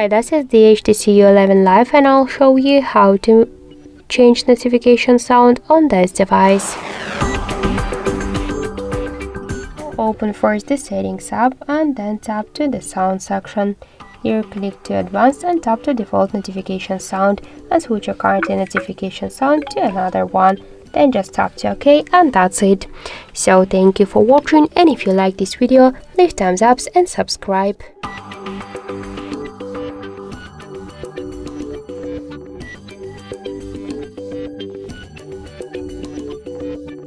Hi, this is the HTC U11 Life and I'll show you how to change notification sound on this device. Open first the settings app and then tap to the sound section. Here click to advanced and tap to default notification sound and switch your current notification sound to another one. Then just tap to OK and that's it. So thank you for watching, and if you like this video, leave thumbs ups and subscribe.